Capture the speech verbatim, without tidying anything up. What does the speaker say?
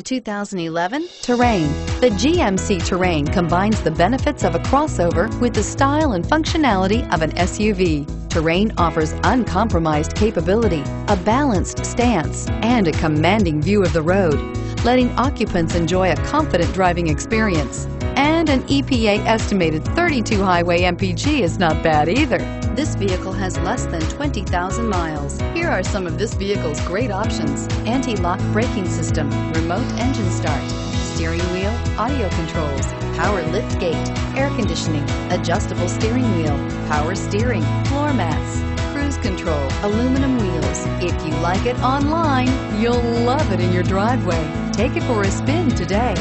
The two thousand eleven Terrain. The G M C Terrain combines the benefits of a crossover with the style and functionality of an S U V. Terrain offers uncompromised capability, a balanced stance, and a commanding view of the road, letting occupants enjoy a confident driving experience. And an E P A estimated thirty-two highway M P G is not bad either. This vehicle has less than twenty thousand miles. Here are some of this vehicle's great options: anti-lock braking system, remote engine start, steering wheel audio controls, power lift gate, air conditioning, adjustable steering wheel, power steering, floor mats, cruise control, aluminum wheels. If you like it online, you'll love it in your driveway. Take it for a spin today.